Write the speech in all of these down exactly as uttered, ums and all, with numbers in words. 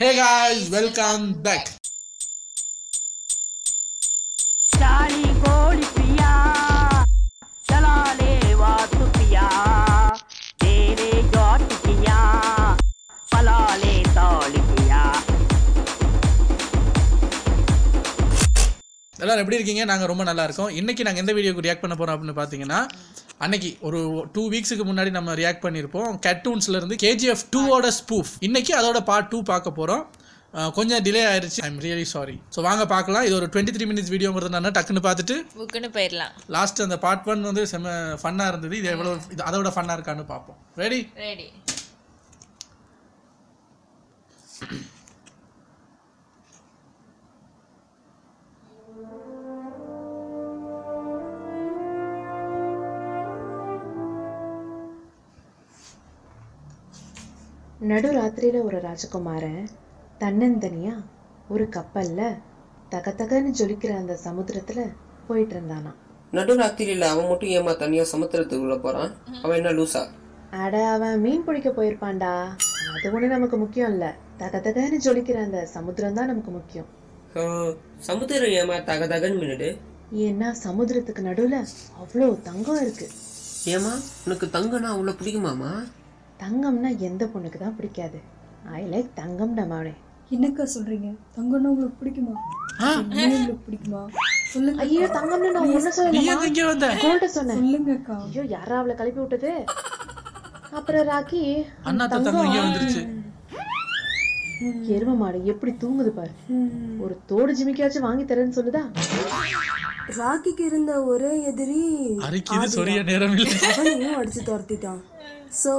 Hey guys, welcome back. எல்லாரும் எப்படி இருக்கீங்க? நாங்கள் ரொம்ப நல்லா இருக்கோம். இன்றைக்கி நாங்கள் எந்த வீடியோக்கு ரியாக்ட் பண்ண போகிறோம் அப்படின்னு பார்த்தீங்கன்னா, அன்னைக்கு ஒரு டூ வீக்ஸுக்கு முன்னாடி நம்ம ரியாக்ட் பண்ணியிருப்போம் கட்டூன்ஸ்லேருந்து கேஜிஎஃப் டூவோட ஸ்பூஃப். இன்றைக்கி அதோட பார்ட் டூ பார்க்க போகிறோம். கொஞ்சம் டிலே ஆயிடுச்சு, I am really sorry. So வாங்க பார்க்கலாம். இது ஒரு டுவெண்ட்டி த்ரீ மினிட்ஸ் வீடியோங்கிறதுனால டக்குன்னு பார்த்துட்டு புக்குன்னு போயிடலாம். லாஸ்ட் அந்த பார்ட் ஒன் வந்து செம ஃபன்னாக இருந்தது. இது எவ்வளோ இது அதோட ஃபன்னாக இருக்கான்னு பார்ப்போம். ரெடி ரெடி நடுராத்திரியில் ஒரு ராஜகுமாரன் தன்னந்தனியாக ஒரு கப்பலில் தகத்தகன்னு ஜொலிக்கிற அந்த சமுத்திரத்தில் போயிட்டு இருந்தானா. நடுராத்திரியில் அவன் மட்டும் ஏமா தனியாக சமுத்திரத்துக்குள்ளே போகிறான்? அவன் என்ன லூசா? அட, அவன் மீன் பிடிக்க போயிருப்பான்டா. அது ஒன்று நமக்கு முக்கியம் இல்லை. தகத்தகன்னு ஜொலிக்கிற அந்த சமுத்திரம் தான் நமக்கு முக்கியம். சமுத்திரம் ஏமா தகதகன்னு மின்னுடு? ஏன்னா சமுத்திரத்துக்கு நடுவில் அவ்வளோ தங்கம் இருக்குது. ஏமா உனக்கு தங்கம்னா அவ்வளோ பிடிக்குமாமா? தங்கம்னா எந்த பொண்ணுக்கு தான் பிடிக்காது? ஐ லைக் தங்கம். நம்மளே என்னக்கா சொல்றீங்க? தங்கம்னா உங்களுக்கு பிடிக்குமா? உங்களுக்கு பிடிக்குமா சொல்லுங்க. ஐயோ தங்கம்னா நான் ஒண்ணு சொல்லல, நீ எங்க வந்த கோல்ட சொன்ன சொல்லுங்கக்கா. ஐயோ யாரா அவளை கலப்பி விட்டது? அப்புறம் ராக்கி அண்ணா தங்கம் இங்க வந்துருச்சு. எருமை மாடு எப்படி தூங்குது பாரு. ஒரு தோடு ஜிமிக்காச்சும் வாங்கி தரேன்னு சொல்லுதா. ராக்கிக்கு இருந்த ஒரே எதிரி அரிக்கிது. சொரிய நேரம் இல்ல, அவனையும் அடிச்சு துரத்திட்டான். So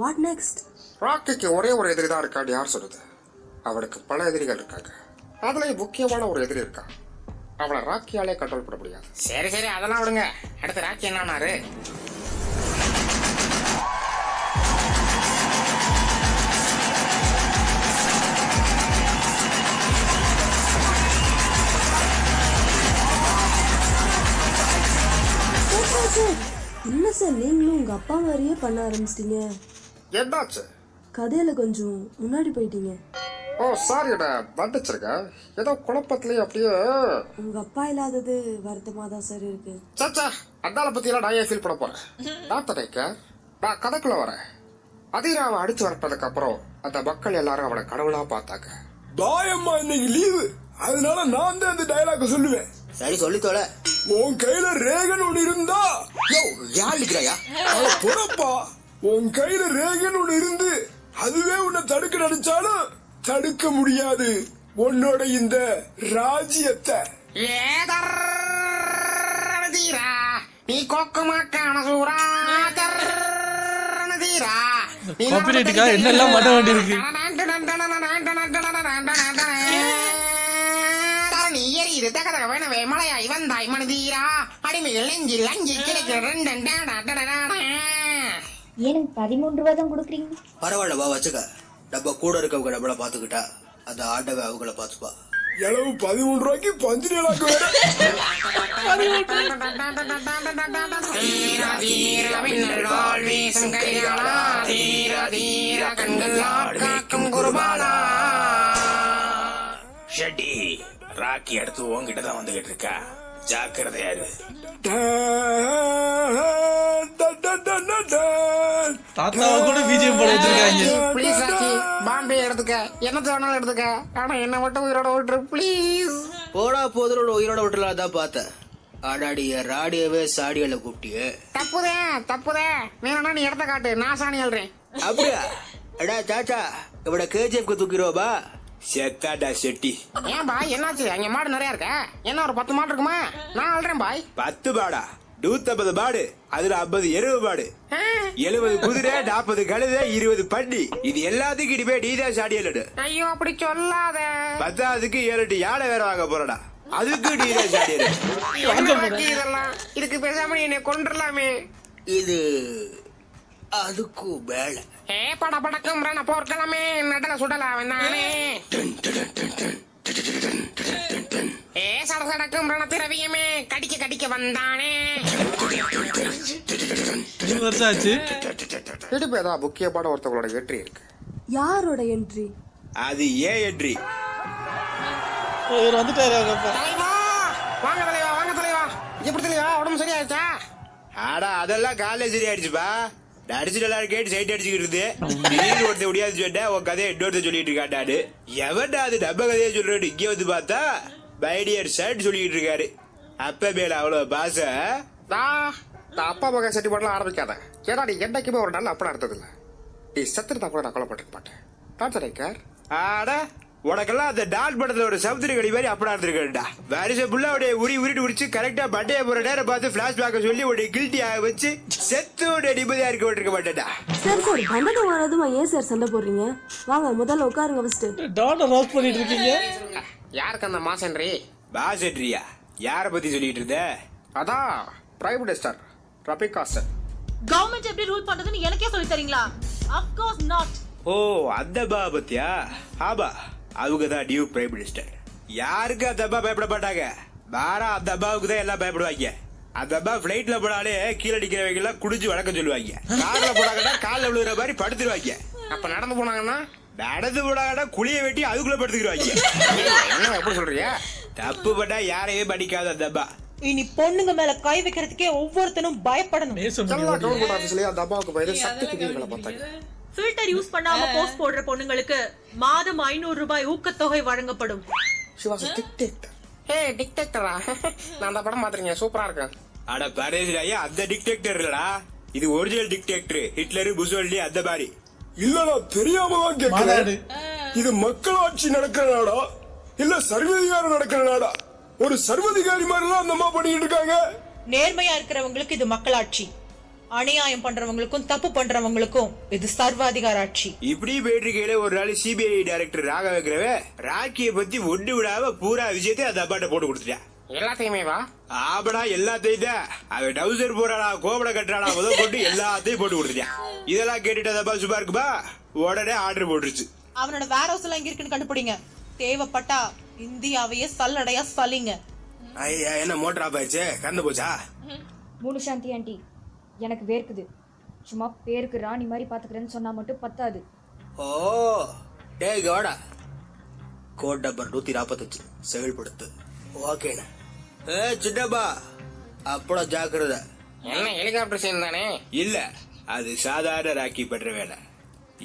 what next? ராக்கிக்கு ஒரே ஒரு எதிரி தான் இருக்கான்னு யார் சொல்லுது? அவளுக்கு பல எதிரிகள் இருக்காங்க. அதுலயும் முக்கியமான ஒரு எதிரி இருக்கா. அவளை ராக்கியாலே கண்ட்ரோல் பண்ண முடியாது. சரி சரி அதெல்லாம் விடுங்க. அடுத்து ராக்கி என்னானாரு? என்ன சார் நீங்களும் உங்க அப்பா மாதிரியே பண்ண ஆரம்பிச்சிட்டீங்க? என்னாச்சு? கதையில கொஞ்சம் முன்னாடி போயிட்டீங்க. ஓ சாரிடா, வந்துச்சிருக்கா ஏதோ குழப்பத்திலேயே அப்படியே. உங்க அப்பா இல்லாதது வருத்தமா தான் சார் இருக்கு. சாச்சா அதால பத்தியெல்லாம் நான் ஏன் ஃபீல் பண்ண போறேன்? நான் தடைக்க நான் கதைக்குள்ள வரேன். அதிகரா அவன் அடிச்சு வரப்பதுக்கு அப்புறம் அந்த மக்கள் எல்லாரும் அவனை கடவுளா பார்த்தாங்க. தாயம்மா இன்னைக்கு லீவு, அதனால நான் தான் இந்த டயலாக சொல்லுவேன். சரி சொல்லித்தோல. உன் கையில ரேகன் ஒன்று இருந்தா யாருப்பா? உன் கையில ரேகன் ஒன்று இருந்து அதுவே உன்னை தடுக்க நினைச்சாலும் தடுக்க முடியாது உன்னோட இந்த ராஜ்யத்தை. என்னெல்லாம் பண்ண வேண்டியிருக்கு? மலையா இவன் தாய் மனதீரா அடிமைகள் நெஞ்சி லஞ்சி கிடைக்கிற பதிமூன்று வாதம் கொடுக்குறீங்க. பரவாயில்லவா, வச்சுக்க. டப்பா கூட இருக்கவங்க டப்பா பாத்துக்கிட்டா அந்த ஆட்டவை அவங்கள பாத்துப்பா. எளவு பதிமூன்று ரூபாய்க்கு பஞ்சு. ராக்கி அடுத்து உங்ககிட்டதான் வந்துகிட்டு இருக்கா, ஜாக்கிரதையா இரு. பாம்பே எடுத்துக்க, என்ன தோணாலும் எடுத்துக்க, ஆனா என்ன மட்டும் உயிரோட விட்டுரு பிளீஸ். போடா போதோட உயிரோட விட்டுலாதான் பாத்த. ஆடாடிய ராடியவே சாடியால கூப்பிட்டியே. தப்புதே தப்புதே, வேணும்னா நீ இடத்த காட்டு, நான் சாணி அல்றேன். அப்படியா? அடா சாச்சா இவட கேஜிஎஃப்க்கு தூக்கிடுவோபா. செத்தாடா செட்டி. ஏன் பாய் என்னாச்சு? அங்க மாடு நிறைய இருக்கா? என்ன ஒரு பத்து மாடு இருக்குமா? நான் அல்றேன் பாய். பத்து பாடா? நூத்தம்பது மாடு, அதுல ஐம்பது எருவு மாடு, எழுபது குதிரை, நாற்பது கழுத, இருபது பண்டி. இது எல்லாத்துக்கும் இனிமே நீதா சாடியலடு. ஐயோ அப்படி சொல்லாத. பத்தாவதுக்கு ஏழு யானை வேற வாங்க போறடா, அதுக்கு நீதா சாடியலு. இதெல்லாம் இதுக்கு பேசாம என்னை கொண்டுலாமே. இது அதுக்கு மேல ஏ பட படக்கம் ரன போர்க்கலாமே. நடல சுடல நானே ஏ சட சடக்கம் ரன திரவியமே கடிக்க கடிக்க வந்தானே. வருஷாச்சு இடுப்பேதா முக்கியமான ஒருத்தவங்களோட என்ட்ரி இருக்கு. யாரோட என்ட்ரி? அது ஏ எட்ரி. வாங்க தலைவா, வாங்க தலைவா. எப்படி தலைவா உடம்பு சரியாயிடுச்சா? ஆடா அதெல்லாம் காலையில சரியாயிடுச்சுப்பா. அடிச்சுட்டு கேட்டு சைட் அடிச்சுக்கிட்டு ஒருத்த முடியாது சொல்லிட்டா உன் கதையை இன்னொருத்த சொல்லிட்டு இருக்காட்டாடு. எவன்டா அது நம்ம கதையை சொல்றாரு? இங்கே வந்து பார்த்தா பைடியர் ஷர்ட் சொல்லிக்கிட்டு இருக்காரு. அப்ப மேல அவ்வளவு பாச அப்பா மகன் சட்டி போடலாம் ஆரம்பிக்காத. ஏன்னா நீ என்னைக்குமே ஒரு நாள் அப்படி நடந்தது இல்லை. நீ சத்திரத்தா கூட நான் கொல்லப்பட்டிருக்க மாட்டேன். நான் சொல்லியிருக்கார். ஆடா உனக்கெல்லாம் அந்த டான் படத்துல ஒரு சமுத்திரி கடி மாதிரி அப்படா இருந்திருக்கா. வரிசை புள்ள உடைய உரி உரிட்டு உரிச்சு கரெக்டா பண்டைய போற நேரம் பார்த்து பிளாஷ் பேக்க சொல்லி உடைய கில்ட்டி ஆக வச்சு செத்து உடைய நிம்மதியா இருக்க விட்டுருக்க மாட்டேன்டா. சார் சார் பண்டத்தை வராதுமா. ஏன் சார் சண்டை போடுறீங்க? வாங்க முதல்ல உட்காருங்க. ஃபர்ஸ்ட் டான் ரோஸ் பண்ணிட்டு இருக்கீங்க. யாருக்கு அந்த மாசன்றி? மாசன்றியா? யார பத்தி சொல்லிட்டு இருந்த? அதான் prime minister Rabika sir. Government எப்படி ரூல் பண்றதுன்னு எனக்கே சொல்லி தரீங்களா? Of course not. ஓ அந்த பாபத்தியா? ஆபா அவங்க தான் நியூ பிரைம் மினிஸ்டர். யாருக்கு அந்த அம்மா பயப்பட மாட்டாங்க, வேற அந்த அம்மாவுக்கு தான் எல்லாம் பயப்படுவாங்க. அந்த அம்மா பிளைட்ல போனாலே கீழே அடிக்கிறவங்க எல்லாம் குடிஞ்சு வழக்கம் சொல்லுவாங்க. கார்ல போனாங்கன்னா காலில் விழுகிற மாதிரி படுத்துருவாங்க. அப்ப நடந்து போனாங்கன்னா நடந்து போனாங்கன்னா குளிய வெட்டி அதுக்குள்ள படுத்துக்கிடுவாங்க. என்ன எப்படி சொல்றியா? தப்பு பட்டா யாரையுமே படிக்காத அந்த அம்மா. இனி பொண்ணுங்க மேல கை வைக்கிறதுக்கே ஒவ்வொருத்தனும் பயப்படணும். ஃபில்டர் யூஸ் பண்ணாம போஸ்ட் போடுற பொண்ணுங்களுக்கு மாதம் ஐநூறு ரூபாய் ஊக்கத்தொகை வழங்கப்படும். இது ஒரிஜினல் டிக்டேட்டர் ஹிட்லர் முசோலினி அந்த மாதிரி இல்லடா. தெரியாமதான் கேட்கிறேன். இது மக்களாட்சி நடக்கிற நாடா இல்ல சர்வதிகாரம் நடக்கிற நாடா? ஒரு சர்வதிகாரி மாதிரி அந்த மாதிரி பண்ணிட்டு இருக்காங்க. நேர்மையா இருக்கிறவங்களுக்கு இது மக்களாட்சி, அநியாயம் பண்றவங்களுக்கும் தப்பு பண்றவங்களுக்கும் இது சர்வாதிகார ஆட்சி. இப்படி போயிட்டு இருக்கையில ஒரு நாள் சிபிஐ டைரக்டர் ராகவேக்கிறவ ராக்கிய பத்தி ஒண்ணு விடாம பூரா விஷயத்தையும் அந்த அப்பாட்ட போட்டு கொடுத்துட்டான். எல்லாத்தையுமே வா ஆபடா எல்லாத்தையும் தான். அவன் டவுசர் போறானா கோபட கட்டுறானா முதல் போட்டு எல்லாத்தையும் போட்டு கொடுத்துட்டான். இதெல்லாம் கேட்டுட்டு அந்த அப்பா சும்மா இருக்குப்பா. உடனே ஆர்டர் போட்டுருச்சு. அவனோட வேர் ஹவுஸ் எல்லாம் இங்க இருக்குன்னு கண்டுபிடிங்க. தேவைப்பட்டா இந்தியாவையே சல்லடையா சலிங்க. ஐயா என்ன மோட்டர் ஆஃப் ஆயிடுச்சு? கறந்து போச்சா? மூணு சாந்தி ஆண்டி எனக்கு வேர்க்குது. சும்மா பேருக்கு ராணி மாதிரி பாத்துக்கிறேன்னு சொன்னா மட்டும் பத்தாது. ஓ டேய் கோடா, கோட் நம்பர் நூத்தி நாப்பத்தஞ்சு செயல்படுத்து. ஓகேண்ணா. ஏ சின்னப்பா அப்பட ஜாக்கிரத. என்ன ஹெலிகாப்டர் சீன் தானே? இல்ல அது சாதாரண ராக்கி பண்ற வேலை.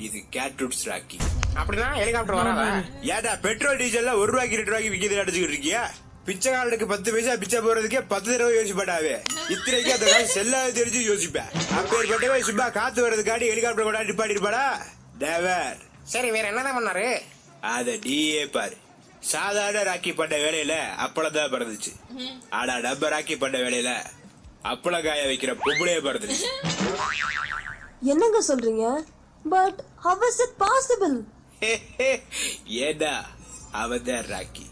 இது கேட்ரூட்ஸ் ராக்கி. அப்படின்னா ஹெலிகாப்டர் வராதா? ஏடா பெட்ரோல் டீசல்ல ஒரு ரூபாய்க்கு ரெண்டு ரூபாய்க்கு விக்கிது அடிச்சுக்கிட்டு இருக்கியா? பிச்சைக்காரனுக்கு பத்து பைசா பிச்சை போறதுக்கே பத்து தடவை யோசிப்பாட்டாவே. இத்தனைக்கு அந்த காலம் செல்லாத தெரிஞ்சு யோசிப்பேன். அப்பேற்பட்டவே சும்மா காத்து வர்றதுக்காண்டி ஹெலிகாப்டர் கூட நிப்பாட்டிருப்பாடா தேவர். சரி வேற என்னதான் பண்ணாரு? அத நீயே பாரு. சாதாரண ராக்கி பண்ண வேலையில அப்பளம்தான் பறந்துச்சு. ஆனா நம்ம ராக்கி பண்ண வேலையில அப்பள காய வைக்கிற பொம்பளையே பறந்துச்சு. என்னங்க சொல்றீங்க? But how is it possible? ஏடா அவதான் ராக்கி.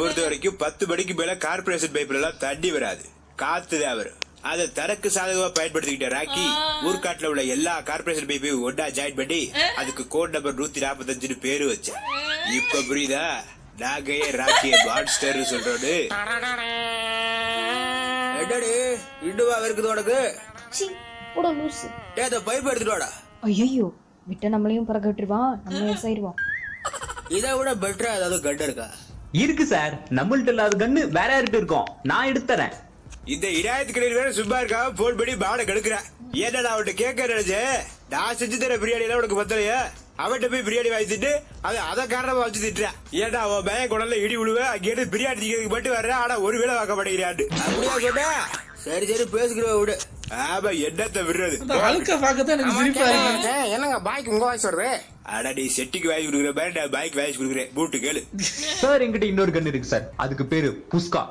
பொறுத்த வரைக்கும் பத்து மணிக்கு மேல கார்பரேஷன் பைப்ல எல்லாம் தண்ணி வராது, காத்துதான் வரும். அதை தரக்கு சாதகமா பயன்படுத்திக்கிட்ட ராக்கி ஊர்காட்டுல உள்ள எல்லா கார்பரேஷன் பைப்பையும் ஒன்னா ஜாயின் பண்ணி அதுக்கு கோட் நம்பர் நூத்தி நாப்பத்தஞ்சுன்னு பேரு வச்சேன். இப்ப புரியுதா நாங்க ராக்கிய மான்ஸ்டர் சொல்றோன்னு? இன்னுவா இருக்குது உனக்கு? பைப் எடுத்துட்டோடா. ஐயோ விட்ட நம்மளையும் பறக்கட்டுருவான், நம்ம விவசாயிருவோம். இதை விட பெட்டரா ஏதாவது கட்டு இருக்கா? இருக்கு சார், நம்மள்ட்ட இல்லாத கண்ணு வேற யாருக்கு இருக்கும்? நான் எடுத்துறேன். இந்த இராயத்துக்கிடையில் வேற சும்மா இருக்காம போன் பண்ணி பாட கெடுக்கிறேன். ஏன்னா நான் அவன்கிட்ட கேட்க நினைச்சு நான் செஞ்சு தர பிரியாணி எல்லாம் உனக்கு பத்தலையே, அவன்கிட்ட போய் பிரியாணி வாங்கிட்டு அதை அதை காரணமா வச்சு திட்டுறேன். ஏன்னா அவன் பய குடல்ல இடி விழுவேன். அங்கே இருந்து பிரியாணி திங்கிறதுக்கு மட்டும் வர்றேன். ஆனா ஒரு வேலை வாக்க மாட்டேங்கிறான். அப்படியா கேட்டா? சரி சரி பேசுகிறவ விடு. ஆமா என்னத்தை விடுறது? என்னங்க பாய்க்கு உங்க வாய்ஸ் வருது? அட நீ செட்டிக்கு வாய்ஸ் கொடுக்குற மாதிரி நான் பாய்க்கு வாய்ஸ் கொடுக்குறேன். பூட்டு கேளு சார். எங்கிட்ட இன்னொரு கண்ணு இருக்கு சார். அதுக்கு பேரு புஸ்கா.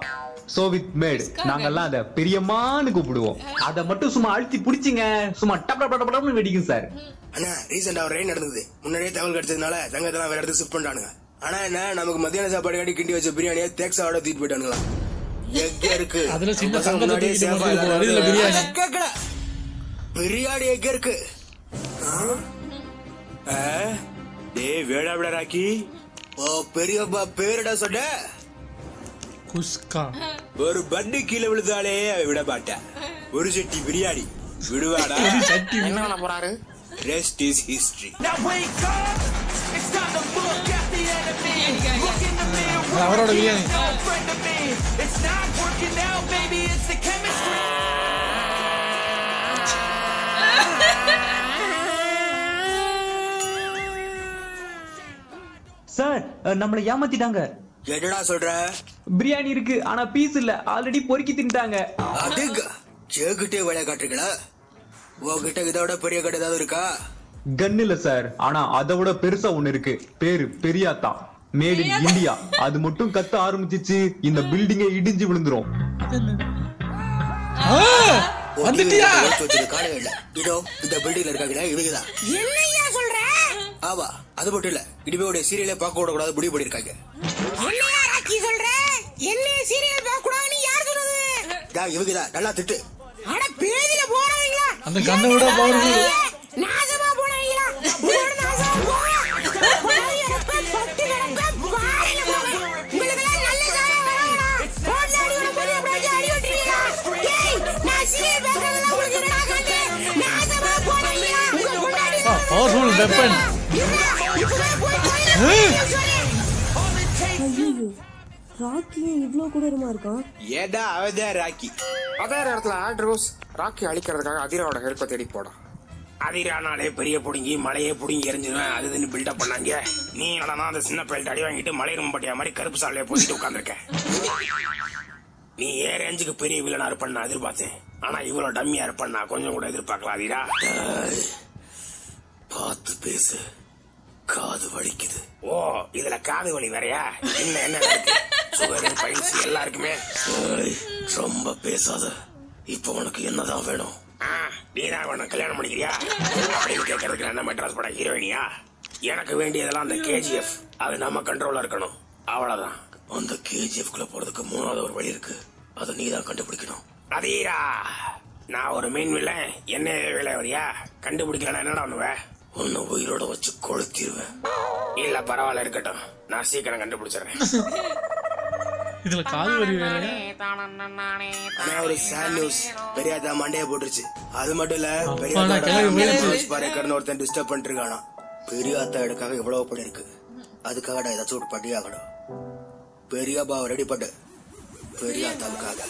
சோ வித் மேடு நாங்கெல்லாம் அத பெரியம்மான்னு கூப்பிடுவோம். அத மட்டும் சும்மா அழுத்தி பிடிச்சிங்க சும்மா டப் டப் டப்னு வெடிக்கும் சார். ஆனா ரீசெண்டா ஒரு ரெயின் நடந்தது. முன்னாடியே தகவல் கிடைச்சதுனால தங்கத்தெல்லாம் வேற இடத்துக்கு ஷிஃப்ட் பண்றானுங்க. ஆனா என்ன நமக்கு மத்தியான சாப்பாடு கட்டி கிண்டி வச்ச பிரியாணியை தேக்ஸாவோட தூக்கிட்டு போயிட்டானுங்களா. எங்க இருக்கு பிரியாணி? எங்க இருக்கு? வேடாவிட ராக்கி பெரியப்பா பேருடா சொன்ன ஒரு பண்டு கீழே விழுந்தாலே விட மாட்டேன். ஒரு செட்டி பிரியாணி விடுவாடா. Rest is history. It's not working out, baby. It's the chemistry. Sir, நம்மள ஏமாத்திட்டாங்க. என்னடா சொல்ற? பிரியாணி இருக்கு, ஆனா பீஸ் இல்ல. ஆல்ரெடி பொறுக்கி தின்னுட்டாங்க. அதுக்கு கேக்குட்டே வளைய காட்டுறீங்களா? உங்ககிட்ட இதோட பெரிய கடை ஏதாவது இருக்கா? கன் இல்ல சார், ஆனா அதோட பெருசா ஒன்னு இருக்கு. பேரு பெரியாத்தா, மேட் இன் இந்தியா. அது மட்டும் கத்த ஆரம்பிச்சிச்சு, இந்த பில்டிங்கே இடிஞ்சு விழுந்துரும். ஆ வந்துட்டியா? இது காரணம் இல்ல. இதோ இந்த பில்டிங்ல இருக்காங்களே இவங்க தான். என்னையா சொல்ற? ஆமா, அது மட்டும் இல்ல. இடிபோட சீரியலே பாக்க கூட கூடாது புடி போடி இருக்காங்க. என்னையா ராக்கி சொல்ற? என்ன சீரியல் பாக்க கூடாதுன்னு யார் சொன்னது? டா இவங்க தான் நல்லா திட்டு. அட பேதில போறவங்களா? அந்த கண்ணை விட போறது. நாசமா போறவங்களா? போற நாசமா போ. Powerful weapon. ராக்கி இவ்ளோ கூடமா இருக்கான். ஏடா அவதே ராக்கி. அதே இடத்துல ஆண்ட்ரூஸ் ராக்கி அழிக்கிறதுக்காக அதிராவோட ஹெல்ப் தேடி போறான். அதிரானாலே பெரிய புடுங்கி மலையே புடுங்கி எரிஞ்சுவேன் அது இதுன்னு பில்ட் அப் பண்ணாங்க. நீ என்னடா அந்த சின்ன பையன் அடி வாங்கிட்டு மலை ரொம்பட்டியா மாதிரி கருப்பு சாலைய போட்டு உட்கார்ந்திருக்க. நீ ஏ ரேஞ்சுக்கு பெரிய வில்லனா இருப்பேன்னு எதிர்பார்த்தேன். ஆனா இவ்ளோ டம்மியா இருப்பேன்னா கொஞ்சம் கூட எதிர்பார்க்கல அதிரா. காத்து பேசு, காது வலிக்குது. ஓ, இதுல காது வலி வேறையா? என்ன என்ன சுகர் பைல்ஸ் எல்லாருக்குமே. ரொம்ப பேசாத, இப்ப உனக்கு என்னதான் வேணும்? நீனா வேணும் கல்யாணம் பண்ணிக்கிறியா அப்படின்னு கேட்கறதுக்கு என்ன மெட்ராஸ் பட ஹீரோயினியா? எனக்கு வேண்டியதெல்லாம் அந்த கேஜிஎஃப், அது நம்ம கண்ட்ரோல்ல இருக்கணும், அவ்வளவுதான். அந்த கேஜிஎஃப் குள்ள போறதுக்கு மூணாவது ஒரு வழி இருக்கு, அதை நீதான் கண்டுபிடிக்கணும். அதீரா, நான் ஒரு மீன் வில்ல, என்ன வேலை வரியா? கண்டுபிடிக்கலன்னா என்னடா பண்ணுவேன்? உன்னை உயிரோட வச்சு கொளுத்திடுவேன். இல்ல பரவாயில்ல இருக்கட்டும், நான் சீக்கிரம் கண்டுபிடிச்சிடறேன். இதுல காது வலி வேற. நான் ஒரு சாட் நியூஸ், பெரியாதா மண்டையை போட்டுருச்சு. அது மட்டும் இல்ல, பெரியாதா ஒருத்தன் டிஸ்டர்ப் பண்ணிட்டு இருக்கானா. பெரியாத்தா எடுக்காக எவ்வளவு படம் இருக்கு, அதுக்காக நான் ஏதாச்சும் ஒரு படி ஆகணும். பெரியாபா ரெடி பண்ணு, பெரியாத்தாவுக்காக.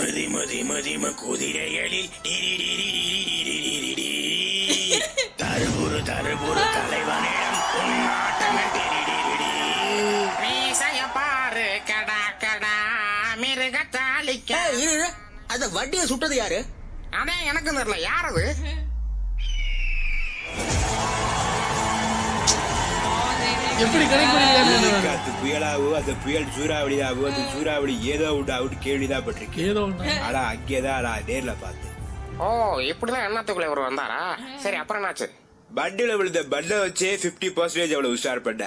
மதி மதி மதி மதிரைகளில் தருபுரு தருபுரு தலைவனிடம் பாரு கடா கடா மிருக தாளிக்க. அந்த வட்டியை சுட்டது யாரு? ஆனா எனக்கு தெரியல யார் அது. எப்படி கிடைக்கிறது? புயலாவோ அது புயல் சூறாவளியாவோ அது சூறாவளி ஏதோ விட்டு அவுட் கேள்விதான் பட்டிருக்கு. ஆனா அங்கேதான் நேர்ல பார்த்து. ஓ, இப்படிதான் எண்ணத்துக்குள்ள ஒரு வந்தாரா? சரி, அப்புறம் என்னாச்சு? பட்டில விழுந்த பட்டை வச்சு பிப்டி பர்சன்டேஜ் அவ்வளவு உஷார் பண்ண.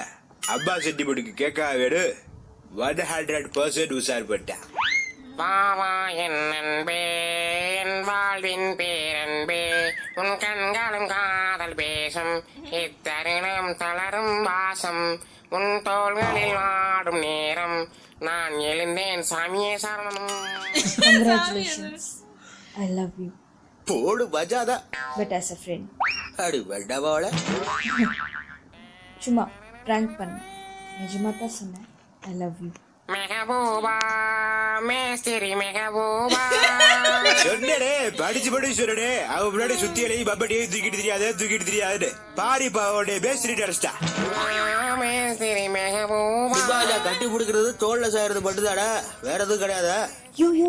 அப்பா செட்டிபுடிக்கு கேட்க வேடு ஒன் ஹண்ட்ரட் பர்சன்ட் உஷார் பண்ண. பாவா என் அன்பே, என் வாழ்வின் பேரன்பே, உன் கண்களும் காதல் பேசும் இத்தருணம் தளரும் வாசம், உன் தோள்களில் ஆடும் நேரம் நான் எழுந்தேன் சாமியே சரணம். Congratulations. I love you. போடு பஜாதா. But as a friend. அடி வடவாள. சும்மா prank பண்ணு. நிஜமா தான் சொன்னேன். I love you. மெஹபூபா மேஸ்திரி மெஹபூபா சொன்னே படிச்சு படி சொன்னே. அவ முன்னாடி சுத்தியலையும் பப்பட்டியை தூக்கிட்டு தெரியாத தூக்கிட்டு தெரியாதுன்னு பாரி பாவோட பேசிட்டு அடிச்சிட்டா. மேஸ்திரி மெஹபூபா கட்டி பிடிக்கிறது தோல்ல சாயறது மட்டும்தாடா, வேற எதுவும் கிடையாதா? ஐயோ,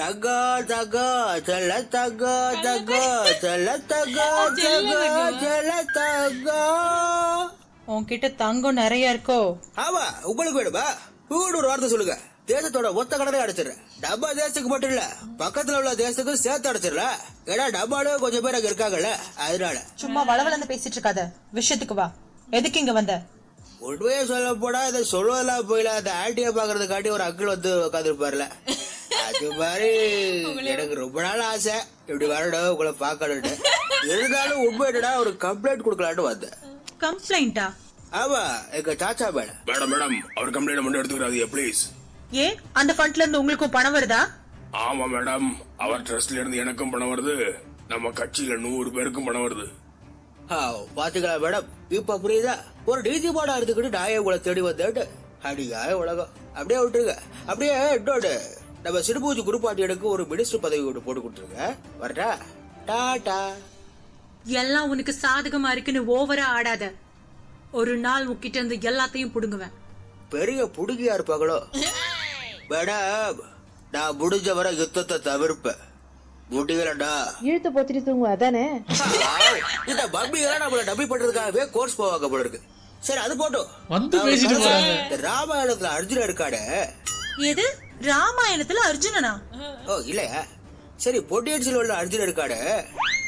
தகா தகா தல தகா தகா தல தகா தகா தல தகா. உன்கிட்ட தங்கம் நிறைய இருக்கோ? ஆமா, உங்களுக்கு வேணுமா? கூட ஒரு வார்த்தை சொல்லுங்க, தேசத்தோட ஒத்த கடனை அடைச்சிடுறேன். டப்பா தேசத்துக்கு மட்டும் இல்ல, பக்கத்துல உள்ள தேசத்துக்கும் சேர்த்து அடைச்சிடலாம். ஏன்னா டப்பாலே கொஞ்சம் பேர் அங்க இருக்காங்கல்ல, அதனால. சும்மா வளவளந்து பேசிட்டு இருக்காத, விஷயத்துக்கு வா. எதுக்கு இங்க வந்த? ஒடுவே சொல்ல போடா இதை சொல்வதெல்லாம் போயில அந்த ஆட்டியை பாக்குறது காட்டி ஒரு அக்கள் வந்து உட்காந்துருப்பாருல. அது மாதிரி எனக்கு ரொம்ப நாள் ஆசை இப்படி வரடா உங்களை பாக்கணும்னு. இருந்தாலும் உண்மை என்னடா ஒரு கம்ப்ளைண்ட் கொடுக்கலான்னு வந்தேன். கம்ப்ளைண்டா? ஆமா, எங்க தாத்தா மேடம். மேடம் மேடம் அவர் கம்ப்ளைண்ட் மட்டும் எடுத்துக்கிறாதீங்க ப்ளீஸ். ஏன் அந்த ஃபண்ட்ல இருந்து உங்களுக்கும் பணம் வருதா? ஆமா மேடம், அவர் ட்ரஸ்ட்ல இருந்து எனக்கும் பணம் வருது, நம்ம கட்சியில நூறு பேருக்கும் பணம் வருது. பாத்துக்கா மேடம், இப்ப புரியுதா ஒரு டிஜி பாடா எடுத்துக்கிட்டு நாய உங்களை தேடி வந்தேட்டு. அடிக்காய உலகம் அப்படியே விட்டுருங்க. அப்படியே இன்னொன்று நம்ம சிறுபூஜி குருப்பாட்டி எடுக்க ஒரு மினிஸ்டர் பதவி ஒன்று போட்டு கொடுத்துருங்க. வரட்டா? டாடா. எல்லாம் உனக்கு சாதகமா இருக்குன்னு ஓவரா ஆடாத. ஒரு நாள் உன்கிட்ட இருந்து எல்லாத்தையும் புடுங்குவேன். பெரிய புடுங்கியா இருப்பாங்களோ மேடம். நான் முடிஞ்ச வர யுத்தத்தை தவிர்ப்பேன். முடியலடா இழுத்து போத்திட்டு தூங்குவாதானே. இந்த பம்பியெல்லாம் நம்மள டப்பி பண்றதுக்காகவே கோர்ஸ் போவாங்க போல இருக்கு. சரி அது போட்டோம் வந்து பேசிட்டு போறாங்க. ராமாயணத்துல அர்ஜுனன் இருக்காடே. எது ராமாயணத்துல அர்ஜுனனா? ஓ இல்லையா. சரி பொன்னியின் செல்வன்ல அர்ஜுனன் இருக்காரு.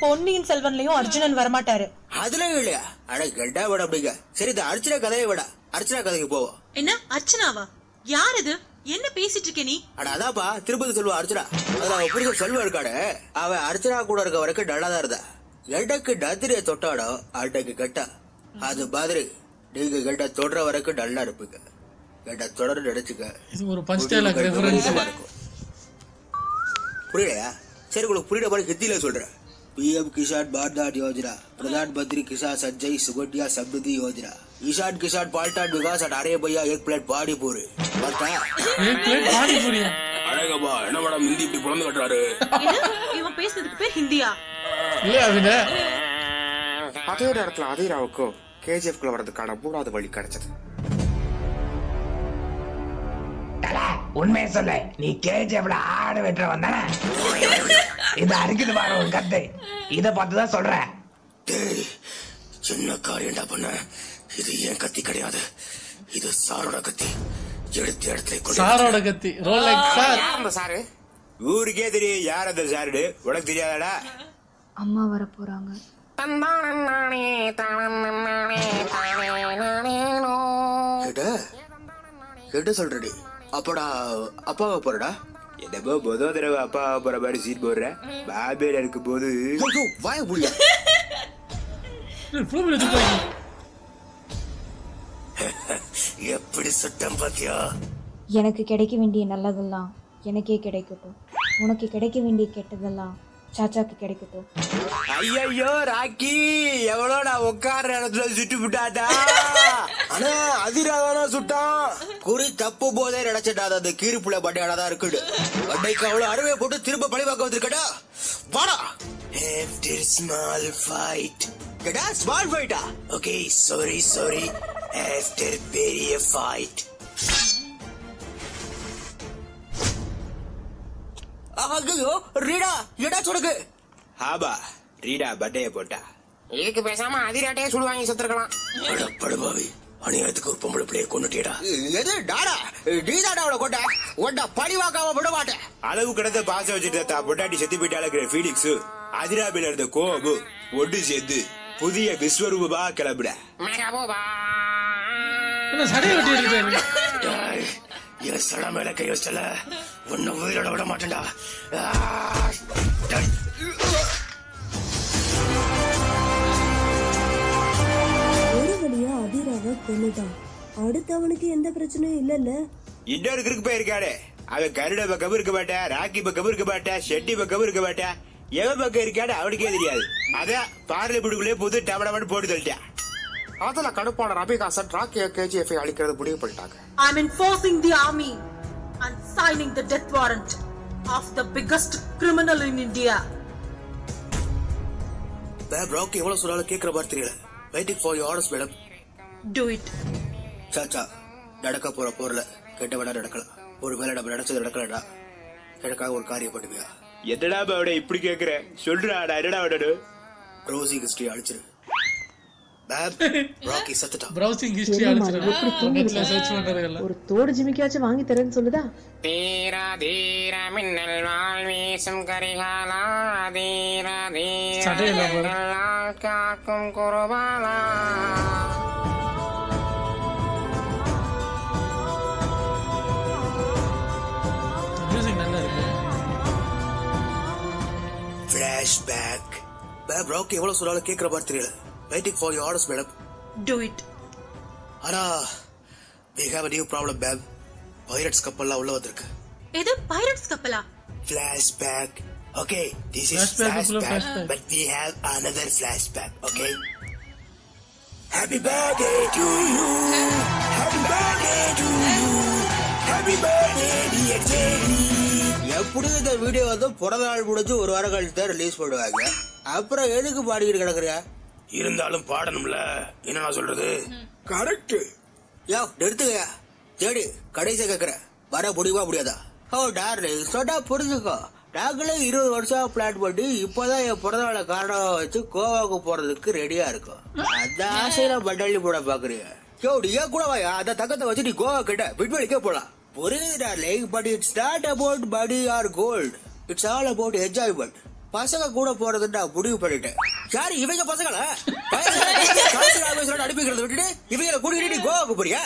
பொன்னியின் செல்வன்லயும் அர்ஜுனன் வரமாட்டாரு. அதுல இல்லையா? அட கெட்டா விட அப்படிங்க. சரி இந்த அர்ச்சனா கதையை விட அர்ச்சனா கதைக்கு போவோம். என்ன அர்ச்சனாவா? யார் இது? என்ன பேசிட்டு இருக்க நீ? அட அதாப்பா திருப்பதி செல்வா அர்ச்சனா. அதுல அவன் புரிஞ்ச செல்வா இருக்காரு. அவன் அர்ச்சனா கூட இருக்க வரைக்கும் நல்லாதான் இருந்தா. எடக்கு நதிரிய தொட்டாடோ அடக்கு கெட்டா. அது மாதிரி நீங்க கெட்ட தொடர வரைக்கும் நல்லா இருப்பீங்க. கெட்ட தொடர்ந்து நினைச்சுக்க. இது ஒரு பஞ்ச் டைலாக் ரெஃபரன்ஸ் இருக்கும். புரியலையா? சரி உங்களுக்கு புரியுற மாதிரி ஹிந்தியில சொல்றேன். பிஎம் கிசான் மான்தான் யோஜனா, பிரதான் மந்திரி கிசான் சஞ்சய் சுகன்யா சம்நிதி யோஜனா, ஈசான் கிசான் பால்டான் விகாஸ் அண்ட் அரே பையா எக் பிளேட் பானிபூரி. அழகப்பா என்ன மேடம் ஹிந்தி இப்படி புலந்து கட்டுறாரு? இவன் பேசுறதுக்கு பேர் ஹிந்தியா? அதே நேரத்துல அதிராவுக்கும் கேஜிஎஃப் குள்ள வர்றதுக்கான மூணாவது வழி கிடைச்சது. உண்மையை சொல்ல நீ கேஜிஎஃப்ல ஆடு வெட்டுற வந்தானே. இத அடிக்குது பாரு உன் கத்தை. இத பார்த்துதான் சொல்றேன். சின்ன காரியண்டா பண்ண. இது ஏன் கத்தி கிடையாது, இது சாரோட கத்தி. எடுத்து எடுத்து சாரோட கத்தி. யார் அந்த சாரு? ஊருக்கே தெரியும் யார் அந்த சாரு. உனக்கு தெரியாதடா. அம்மா வர போறாங்க. கேட்டு சொல்றடி. அப்படா அப்பாவை போறடா. என்னப்போ முதல் தடவை அப்பாவை போற மாதிரி சீட் போடுற. பாபேல இருக்கும் போது எப்படி சுத்தம் பாத்தியா? எனக்கு கிடைக்க வேண்டிய நல்லதெல்லாம் எனக்கே கிடைக்கட்டும், உனக்கு கிடைக்க வேண்டிய கெட்டதெல்லாம் சாச்சாக்கு கிடைக்கட்டும். ஐயோ ராக்கி எவ்வளோ நான் உட்கார இடத்துல சுட்டு விட்டாட்டா. ஆனா அதிராதானா சுட்டான். குறி தப்பு போதே நினைச்சிட்டா அந்த கீரிப்புள்ள பட்டையானதான் இருக்குது. பட்டைக்கு அவ்வளோ அருமையை போட்டு திரும்ப பழிவாக்க வந்திருக்கடா. வாடா ஸ்மால் ஃபைட். கேட்டா ஸ்மால் ஃபைட்டா? Okay sorry sorry. ஆஃப்டர் பெரிய ஃபைட். ஐயோ ரீடா எடா சொடுக்கு. ஆபா ரீடா பட்டைய போட்டா. இதுக்கு பேசாம அதிராட்டையே சுடு வாங்கி சுத்திருக்கலாம். அட படுபாவி அநியாயத்துக்கு ஒரு பொம்பளை பிள்ளைய கொண்டுட்டேடா. எது டாடா ரீதாடாவோட கொட்ட ஒட்ட பழிவாக்காம விட மாட்டேன். அளவு கிடந்த பாச வச்சுட்டு பொட்டாட்டி செத்து போயிட்டாளுங்கிற ஃபீலிக்ஸ் அதிராபில இருந்த கோபு ஒட்டு சேர்த்து புதிய விஸ்வரூபா கிளம்பிட. என் சட மேல கை வச்சல ஒன்னும் உயிரோட விட மாட்டேன்டா. ஒரு வழியா அதிராவ கொண்டுதான். அடுத்தவனுக்கு எந்த பிரச்சனையும் இல்லல்ல. இன்னொரு கிருக்கு போயிருக்காரு. அவன் கருட பக்கம் இருக்க மாட்டேன், ராக்கி பக்கம் இருக்க மாட்டேன், ஷெட்டி பக்கம் இருக்க மாட்டேன். எவன் பக்கம் இருக்கான்னு அவனுக்கே தெரியாது. அதான் பார்லிமெண்டுக்குள்ளே புது டபடபன்னு போட்டு தள்ளிட்டான். அதல கடுப்பான ரபிகாசன் ராக்கிய கேஜிஎஃப் அழிக்கிறது முடிவு பண்ணிட்டாங்க. I am enforcing the army and signing the death warrant of the biggest criminal in India. பே ப்ரோக்கி எவ்வளவு சொன்னாலும் கேக்குற மாதிரி தெரியல. Waiting for your orders madam. Do it. சாச்சா நடக்க போற போர்ல கெட்டவனா நடக்கலாம். ஒருவேளை நம்ம நடச்சது நடக்கலடா எனக்காக ஒரு காரியம் பண்ணுவியா? எதடா பாவடா இப்படி கேக்குற? சொல்றாடா என்னடா வடடு? ரோசி கிஸ்டி அழிச்சிரு. ராக்கி சத்தடா. பிரவுசிங் ஹிஸ்டரி அடிச்சல சர்ச் பண்றதல்ல. ஒரு தோடு ஜிமிக்காச்சு வாங்கி தரேன்னு சொல்லுடா. தேரா தேரா மின்னல் வால் வீசும் கரிகாலா தேரா தேரா காக்கும் குருபாலா. Ma'am, Rocky, what is your cake? Waiting for your orders, madam. Do it. Anna, we have a new problem, ma'am. Pirates couple la ulla vandirukku. Edu pirates couple la? Flashback. Okay, this is flashback, flashback, flashback, but we have another flashback. Okay. Happy birthday to you. Happy birthday to you. Happy birthday, dear Jenny. Yepudu the video adu poradal pudichu oru vara kalutha release paduvaanga. Appra edukku paadikiru kadakriya? Irundalum paadanumla. Enna na solradhu? Correct. Yo, eduthuga. Thedi, kadaisa kekkra. Vara pudiyuma pudiyada? Oh darling, soda pudiyuko. Dagala twenty varsha flat patti ipoda en poradala kaarana vechu Govaku poradhukku ready a irukku. Adha aashila badalli poda paakriya. Yo, diya kuda vaya. Adha thakatha vechu ni Goa kitta vidvalike pola. Puriyudha darling, but it's not about money or gold. It's all about enjoyment. Pasaka kuda poradhunda mudivu panniten. Yaar ivanga pasakala? Kaasira avasara adipikiradu vittu ivanga kudikittu Govaku poriya?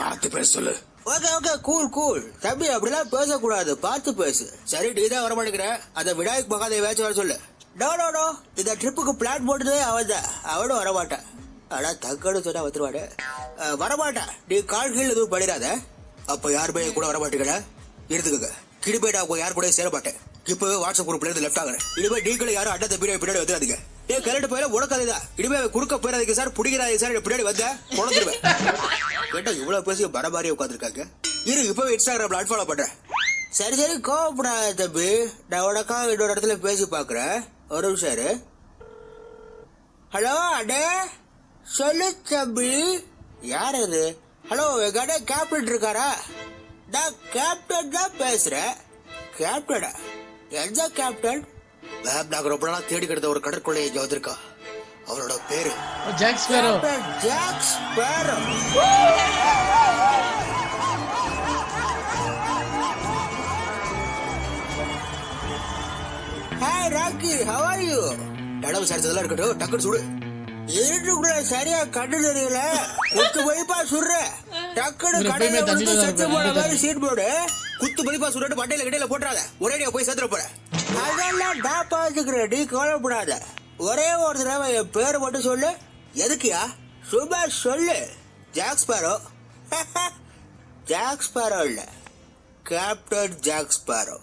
Paathu pesala. Okay, okay, cool, cool. Thambi, abdilla pesa kudadu, paathu pesu. Sari, dee da varamadukra. Adha Vinayak Mahadevachara sollu. No, no, no. Idha trip ku plan pottadhe avada. Avadu varamaata. Ada thagadu sonna vathruvaade. Varamaata. Dee call kill edhu padirada. Appa yaar bey kuda varamaatikala. Irudhuga. Kidipeda appo yaar kuda sera maate. Ippe WhatsApp group la left aagara. Idipey dee kala yaar adda thapira pidadi vandradinga. Dee correct payala odakadida. Idipey kudukka payradikku sir pudikiraadhe sir pidadi vandha. Koduthuruve. Beta, you will appreciate Barabari of Katraka. You put Instagram platform of butter. Seriously, cobra the bay, Davaka, you don't have to pay you Pakra, or Sere. Hello, Ada? Solid Tabby? Yare. Hello, we got a captain Trigara. The captain, the Pesra. Captain. That's the captain. We have Nagropana theatre or Cutter College, Jodrika. Oh, Jack Sparrow. Jack Sparrow. Hi Rocky, how are you? Madam, sir, sir, sir, sir, sir, sir, sir, sir, sir, sir, sir, ஒரே ஒரு தடவை என் பேர் மட்டும் சொல்லு. எதுக்குயா? சும்மா சொல்லு. Jack Sparrow. Jack Sparrow இல்ல, கேப்டன் ஜாக் ஸ்பாரோ.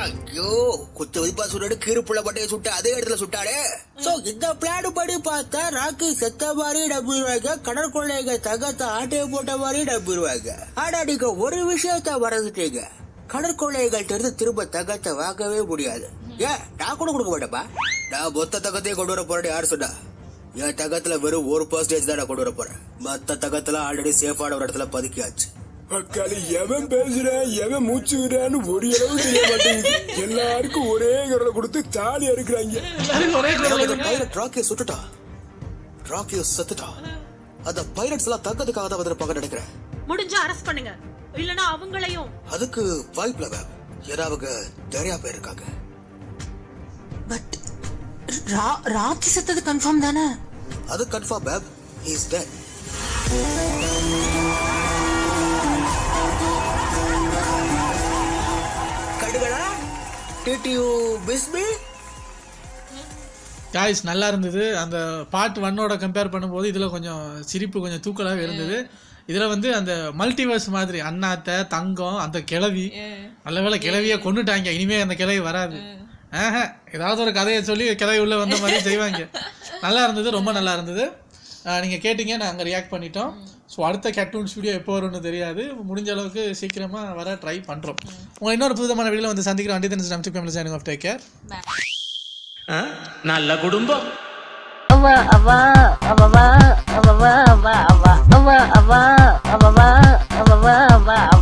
ஐயோ, குத்து வைப்பா சுட்டு கீறுப்புள்ள பட்டையை சுட்டு அதே இடத்துல சுட்டாரு. சோ இந்த பிளான் படி பார்த்தா ராக்கி செத்த மாதிரி நம்பிடுவாங்க, கடற்கொள்ளைங்க தகத்தை ஆட்டையை போட்ட மாதிரி நம்பிடுவாங்க. ஆனா நீங்க ஒரு விஷயத்த மறந்துட்டீங்க, கடற்கொள்ளைகள்ட்ட இருந்து திரும்ப தகத்தை வாங்கவே முடியாது. Yeah, I don't know what I'm talking about. I don't know what I'm talking about. I don't know already safe out of the podcast. I'm going to go to the I'm going to go. But Ra Rocky is confirmed, Dana. That's confirmed, Bab. He's dead. Did you miss me? Guys, nalla irundhudu and part one oda compare pannumbodhu idhula konjam sirippu konjam thookalaga irundhudu. Idhula vandu and multiverse madri annatha thangam and kelavi alla vela kelaviya konnuttaanga inime and kelavi varadhu. Aha, that's what I told you. I told you, ரொம்ப நல்லா இருந்தது. நீங்க கேட்டிங்க நாங்க react பண்ணிட்டோம். So அடுத்த கேட்டூன் studio எப்போ வரும்னு தெரியாது. முடிஞ்ச அளவுக்கு சீக்கிரமா வர ட்ரை பண்றோம். உங்க இன்னொரு புதுமான வீடியோல வந்து சந்திக்கிறோம். அண்டில் தென் நம்ம family signing off. Take care. ஆ நல்ல குடும்பம். அவா அவா அவா அவா அவா அவா அவா அவா அவா அவா அவா